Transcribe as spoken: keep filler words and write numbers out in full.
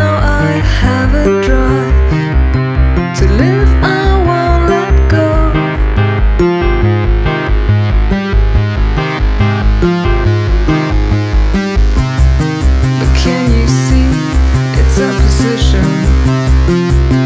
now I have a drive to live, I won't let go. But can you see, it's a position